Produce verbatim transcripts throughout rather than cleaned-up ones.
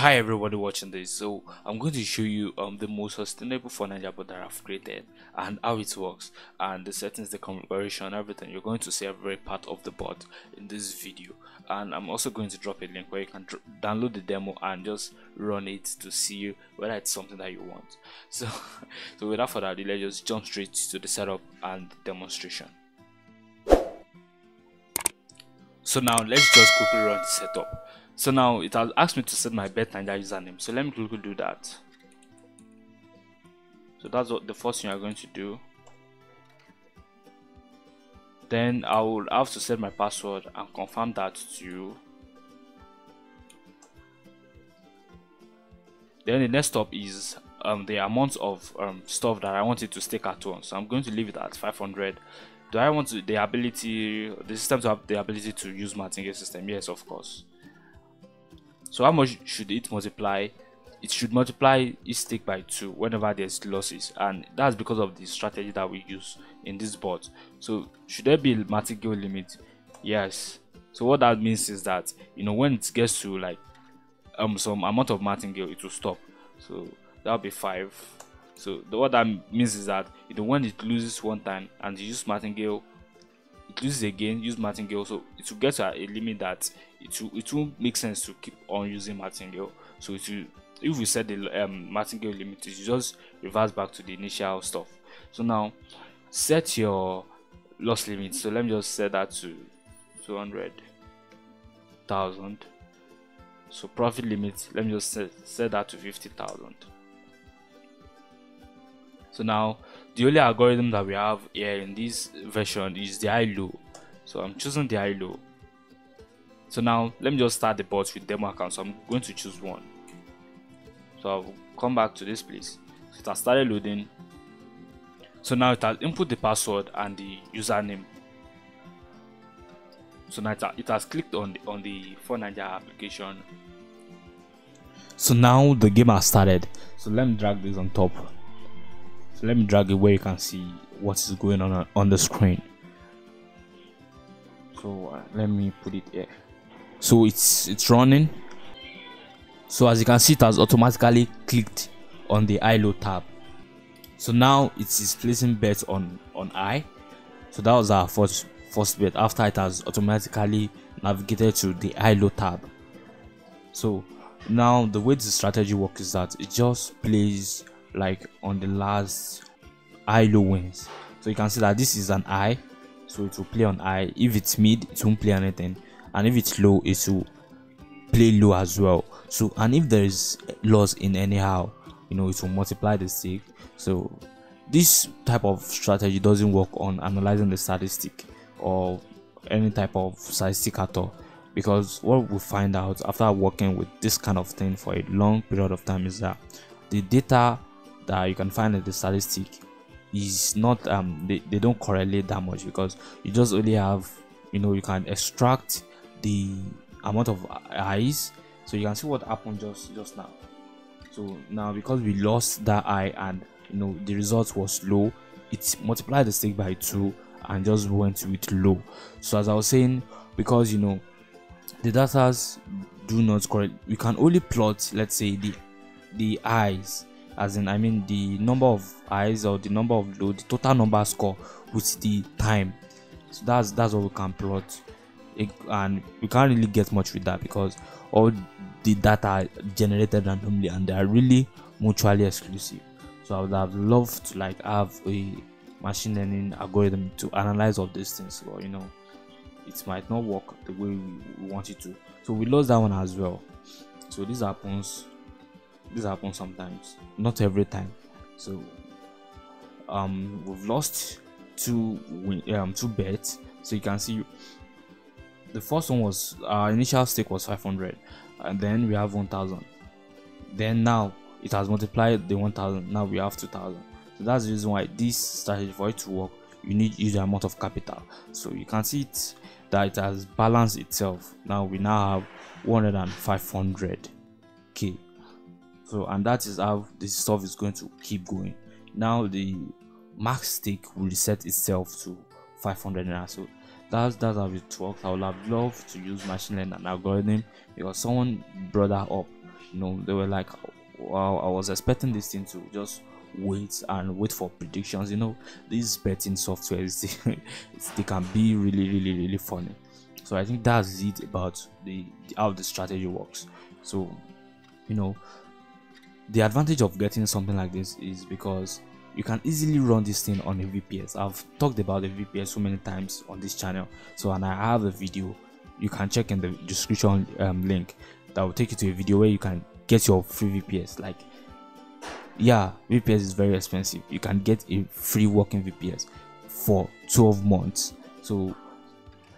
Hi everybody watching this. So I'm going to show you um the most sustainable furniture board that I've created and how it works and the settings, the configuration, everything. You're going to see every part of the board in this video, and I'm also going to drop a link where you can download the demo and just run it to see whether it's something that you want. So so without further ado, let's just jump straight to the setup and demonstration. So now let's just quickly run the setup. So now it has asked me to set my bet nine ja username. So let me quickly do that. So that's what the first thing you're going to do. Then I will have to set my password and confirm that to you. Then the next step is um, the amount of um, stuff that I want it to stake at once. So I'm going to leave it at five hundred. Do I want to, the ability, the system to have the ability to use martingale system? Yes, of course. So how much should it multiply? It should multiply each stake by two whenever there's losses, and that's because of the strategy that we use in this board. So should there be a martingale limit? Yes. So what that means is that, you know, when it gets to like um some amount of martingale, it will stop. So that'll be five. So the, what that means is that, you know, when it loses one time and you use martingale, it loses again, use martingale, so it will get to a limit that it will, it won't make sense to keep on using martingale. So it will, if we set the um, martingale limit, it will just reverse back to the initial stuff. So now set your loss limit. So let me just set that to two hundred thousand. So profit limit, let me just set, set that to fifty thousand. So now the only algorithm that we have here in this version is the I L O. So I'm choosing the I L O. So now let me just start the board with demo account. So I'm going to choose one. So I'll come back to this place. So it has started loading. So now it has input the password and the username. So now it has clicked on the, on the bet nine ja application. So now the game has started. So let me drag this on top. Let me drag it where you can see what is going on on the screen. So uh, let me put it here. So it's it's running. So as you can see, it has automatically clicked on the I L O tab. So now it is placing bets on on I. So that was our first first bet. After it has automatically navigated to the I L O tab. So now the way the strategy works is that it just plays like on the last I L O wins. So you can see that this is an I, so it will play on I. If it's mid, it won't play anything, and if it's low, it will play low as well. So, and if there is loss in anyhow, you know, it will multiply the stake. So this type of strategy doesn't work on analyzing the statistic or any type of statistic at all, because what we find out after working with this kind of thing for a long period of time is that the data that you can find in the statistic is not um they, they don't correlate that much, because you just only have, you know, you can extract the amount of eyes. So you can see what happened just just now. So now because we lost that eye and, you know, the result was low, it multiplied the stake by two and just went with low. So as I was saying, because, you know, the datas do not correlate, we can only plot, let's say, the the eyes, as in, I mean, the number of eyes or the number of load, the total number score with the time. So that's that's what we can plot it, and we can't really get much with that because all the data are generated randomly and they are really mutually exclusive. So I would have loved to like have a machine learning algorithm to analyze all these things, but, you know, it might not work the way we want it to. So we lost that one as well. So this happens. This happens sometimes, not every time. So um we've lost two um two bets. So you can see the first one was our initial stake was five hundred, and then we have one thousand. Then now it has multiplied the one thousand, now we have two thousand. So that's the reason why this strategy, for it to work, you need huge amount of capital. So you can see it that it has balanced itself. Now we now have one hundred and five hundred K. So, and that is how this stuff is going to keep going. Now the max stake will reset itself to five hundred naira. So that's that's how it works. I would have loved to use machine learning and algorithm because someone brought that up. you know, they were like, wow, I was expecting this thing to just wait and wait for predictions. You know, these betting software is they can be really really really funny. So I think that's it about the how the strategy works. So you know, the advantage of getting something like this is because you can easily run this thing on a V P S. I've talked about the V P S so many times on this channel, so and I have a video you can check in the description um, link that will take you to a video where you can get your free V P S. Like, yeah, V P S is very expensive. You can get a free working V P S for twelve months. So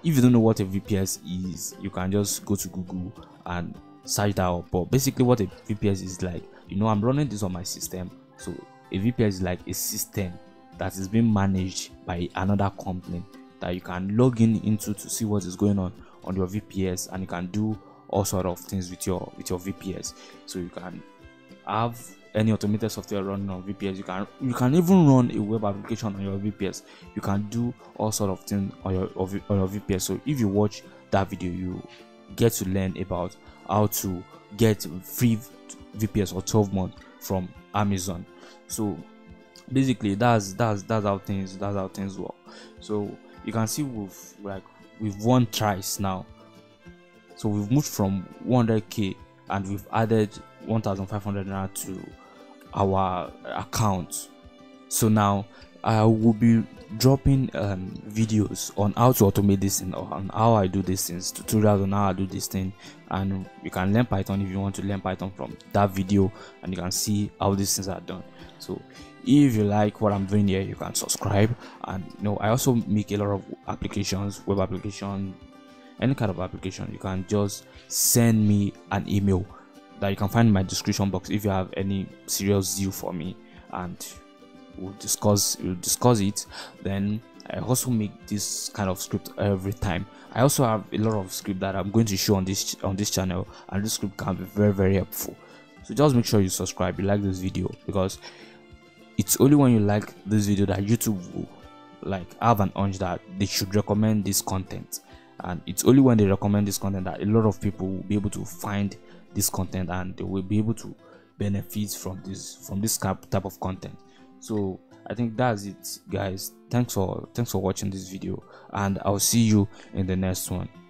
if you don't know what a V P S is, you can just go to Google and search that up. But basically what a V P S is like, you know, I'm running this on my system. So a V P S is like a system that is being managed by another company that you can log in into to see what is going on on your V P S, and you can do all sort of things with your with your V P S. So you can have any automated software running on V P S. You can you can even run a web application on your V P S. You can do all sort of things on your on your V P S. So if you watch that video, you get to learn about how to get free V P S or twelve months from Amazon. So basically that's that's that's how things that's how things work. So you can see we've like we've won thrice now. So we've moved from one hundred K and we've added one thousand five hundred naira to our account. So now I will be dropping um, videos on how to automate this thing, or on how I do these things, tutorials on how I do this thing, and you can learn Python if you want to learn Python from that video, and you can see how these things are done. So if you like what I'm doing here, you can subscribe. And you know, I also make a lot of applications, web application, any kind of application. You can just send me an email that you can find in my description box if you have any serious deal for me, and we'll discuss we'll discuss it. Then I also make this kind of script every time. I also have a lot of script that I'm going to show on this on this channel, and this script can be very very helpful. So just make sure you subscribe, you like this video, because it's only when you like this video that YouTube will like have an urge that they should recommend this content, and it's only when they recommend this content that a lot of people will be able to find this content, and they will be able to benefit from this from this type of content. So I think that's it, guys. Thanks for thanks for watching this video, and I'll see you in the next one.